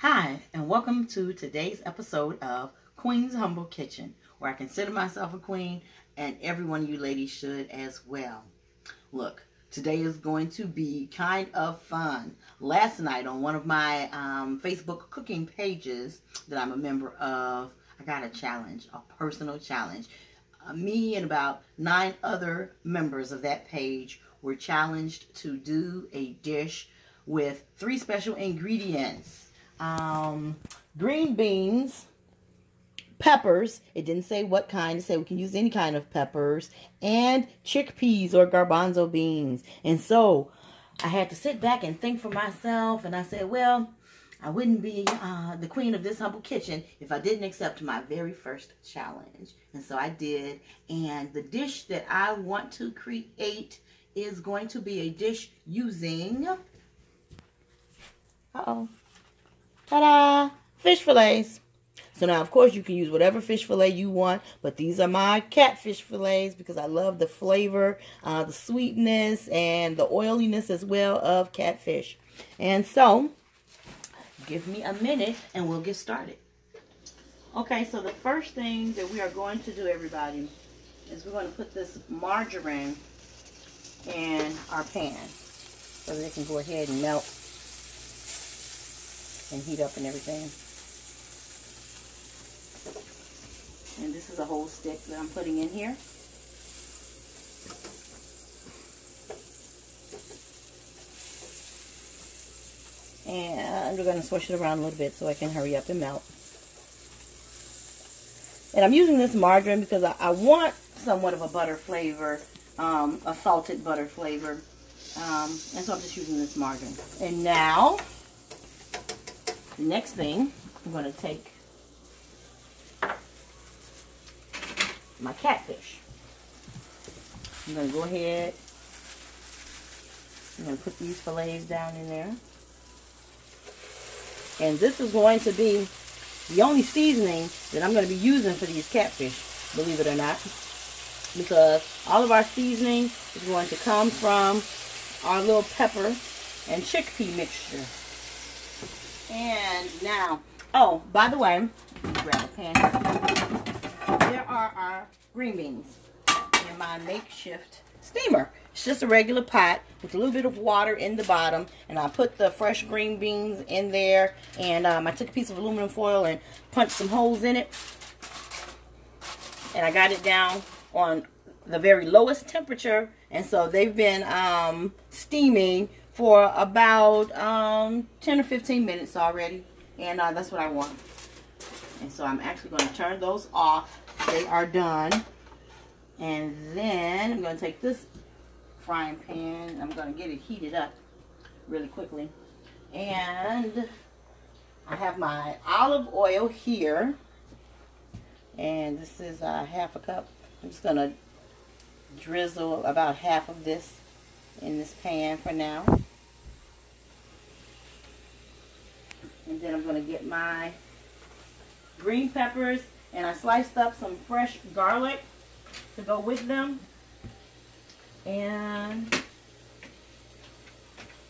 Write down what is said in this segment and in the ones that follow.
Hi, and welcome to today's episode of Queen's Humble Kitchen, where I consider myself a queen, and every one of you ladies should as well. Look, today is going to be kind of fun. Last night on one of my Facebook cooking pages that I'm a member of, I got a challenge, a personal challenge. Me and about 9 other members of that page were challenged to do a dish with 3 special ingredients. Green beans, peppers, it didn't say what kind, it said we can use any kind of peppers, and chickpeas or garbanzo beans. And so I had to sit back and think for myself, and I said, well, I wouldn't be the queen of this humble kitchen if I didn't accept my very first challenge. And so I did, and the dish that I want to create is going to be a dish using, ta-da! Fish fillets. So now, of course, you can use whatever fish fillet you want, but these are my catfish fillets because I love the flavor, the sweetness, and the oiliness as well of catfish. And so, give me a minute and we'll get started. Okay, so the first thing that we are going to do, everybody, is we're going to put this margarine in our pan so that it can go ahead and melt and heat up and everything. And this is a whole stick that I'm putting in here. And we're going to swish it around a little bit so I can hurry up and melt. And I'm using this margarine because I want somewhat of a butter flavor, a salted butter flavor. And so I'm just using this margarine. And now, the next thing, I'm going to take my catfish. I'm going to go ahead, I'm going to put these fillets down in there. And this is going to be the only seasoning that I'm going to be using for these catfish, believe it or not, because all of our seasoning is going to come from our little pepper and chickpea mixture. And now, oh, by the way, grab a pan. There are our green beans in my makeshift steamer. It's just a regular pot with a little bit of water in the bottom, and I put the fresh green beans in there, and I took a piece of aluminum foil and punched some holes in it, and I got it down on the very lowest temperature, and so they've been steaming for about 10 or 15 minutes already, and that's what I want. And so I'm actually going to turn those off. They are done. And then I'm going to take this frying pan, I'm going to get it heated up really quickly. And I have my olive oil here, and this is half a cup. I'm just going to drizzle about half of this in this pan for now. And then I'm going to get my green peppers, and I sliced up some fresh garlic to go with them, and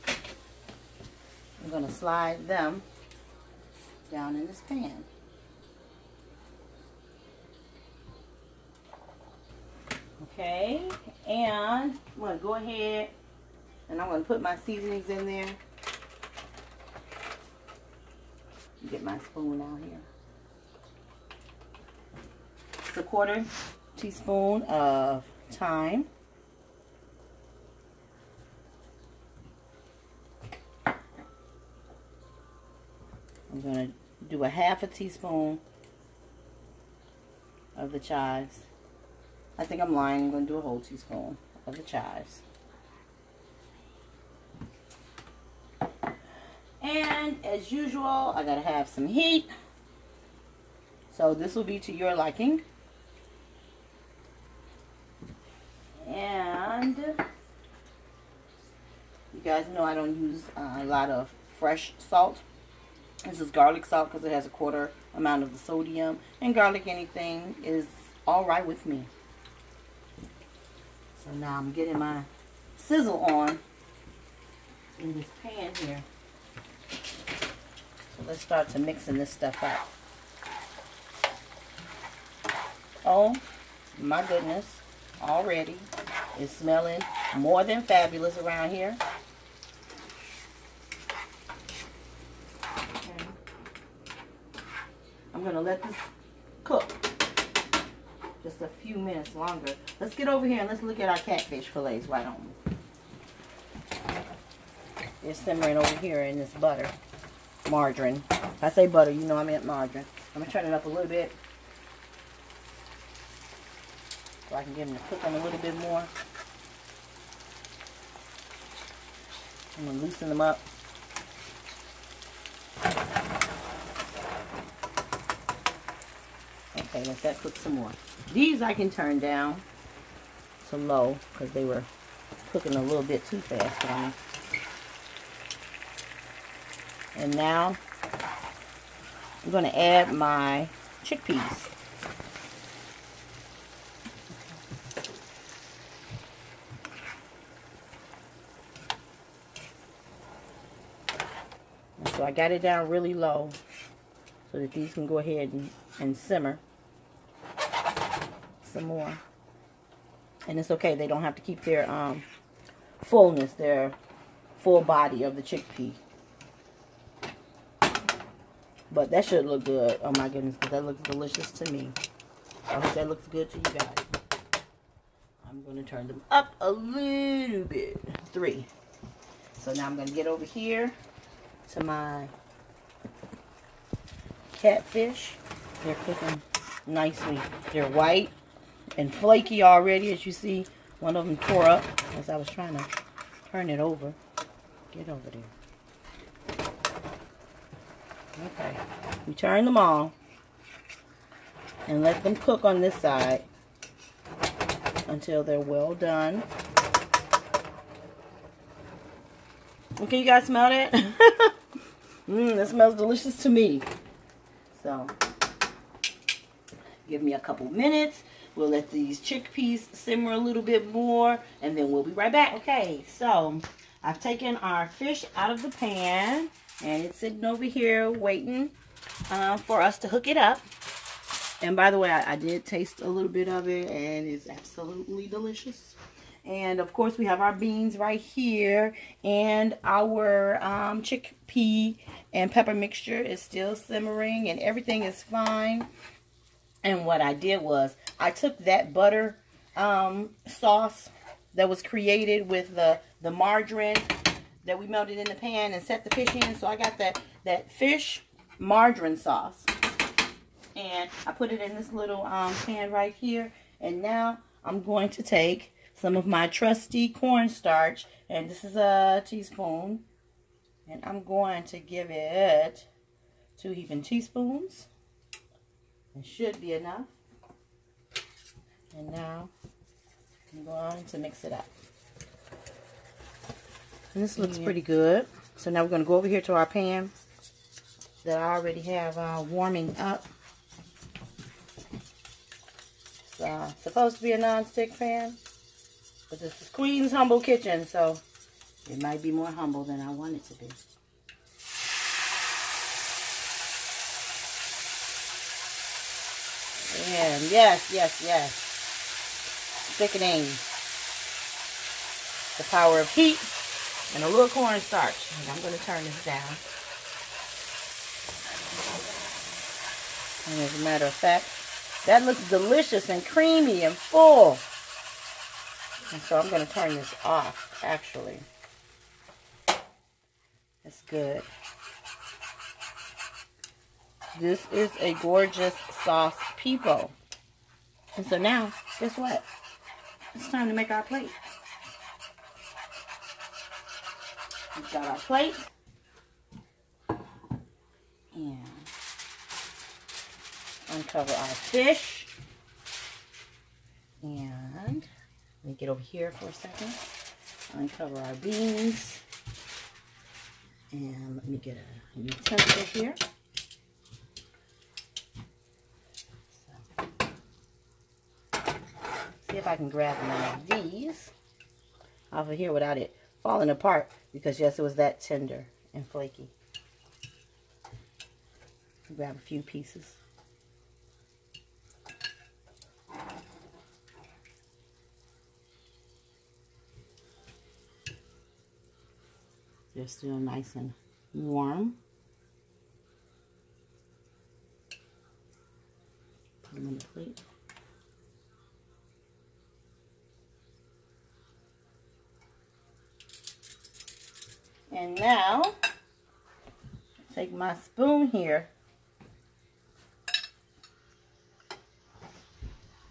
I'm going to slide them down in this pan. Okay, and I'm going to go ahead and I'm going to put my seasonings in there. Get my spoon out here. It's a quarter teaspoon of thyme. I'm going to do a half a teaspoon of the chives. I think I'm lying. I'm going to do a whole teaspoon of the chives. And as usual, I got to have some heat. So this will be to your liking. And you guys know I don't use a lot of fresh salt. This is garlic salt because it has a quarter amount of the sodium. And garlic anything is all right with me. So now I'm getting my sizzle on in this pan here. let's start to mixing this stuff up. Oh my goodness, already it's smelling more than fabulous around here. Okay. I'm going to let this cook just a few minutes longer. Let's get over here and let's look at our catfish fillets, why don't we? They're simmering over here in this butter. Margarine. If I say butter, you know I meant margarine. I'm going to turn it up a little bit so I can get them to cook on a little bit more. I'm going to loosen them up. Okay, let that cook some more. These I can turn down to low because they were cooking a little bit too fast on me. And now I'm going to add my chickpeas. And so I got it down really low so that these can go ahead and simmer some more. And it's okay, they don't have to keep their fullness, their full body of the chickpea. But that should look good. Oh my goodness, because that looks delicious to me. I hope that looks good to you guys. I'm going to turn them up a little bit. 3. So now I'm going to get over here to my catfish. They're cooking nicely. They're white and flaky already, as you see. One of them tore up as I was trying to turn it over. Get over there. Okay, we turn them all and let them cook on this side until they're well done. Okay, you guys smell that? That smells delicious to me. So, give me a couple minutes. We'll let these chickpeas simmer a little bit more and then we'll be right back. Okay, so I've taken our fish out of the pan. And it's sitting over here waiting for us to hook it up. And by the way, I did taste a little bit of it, and it's absolutely delicious. And of course, we have our beans right here, and our chickpea and pepper mixture is still simmering, and everything is fine. And what I did was I took that butter sauce that was created with the margarine that we melted in the pan and set the fish in. So I got that fish margarine sauce. And I put it in this little pan right here. And now I'm going to take some of my trusty cornstarch. And this is a teaspoon. And I'm going to give it 2 even teaspoons. It should be enough. And now I'm going to mix it up. And this looks pretty good. So now we're going to go over here to our pan that I already have warming up. It's supposed to be a non-stick pan, but this is Queen's Humble Kitchen, so it might be more humble than I want it to be. And yes, yes, yes. Thickening. The power of heat. And a little cornstarch. And I'm going to turn this down. And as a matter of fact, that looks delicious and creamy and full. And so I'm going to turn this off, actually. That's good. This is a gorgeous sauce, people. And so now, guess what? It's time to make our plate. We've got our plate, and uncover our fish, and let me get over here for a second, uncover our beans, and let me get a utensil here. So, see if I can grab one of these off of here without it falling apart, because yes, it was that tender and flaky. and grab a few pieces. They're still nice and warm. Put them on the plate. And now, take my spoon here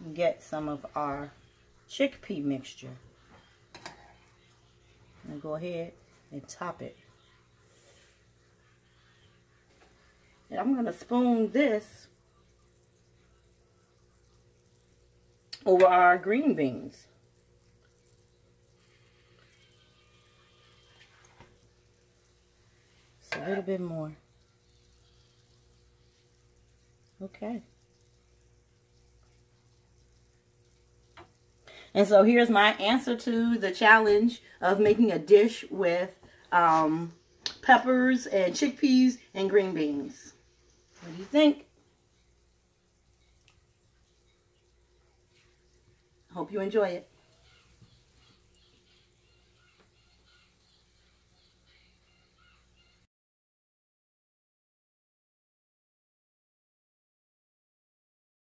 and get some of our chickpea mixture. And go ahead and top it. And I'm going to spoon this over our green beans. A little bit more. Okay. And so here's my answer to the challenge of making a dish with peppers and chickpeas and green beans. What do you think? Hope you enjoy it.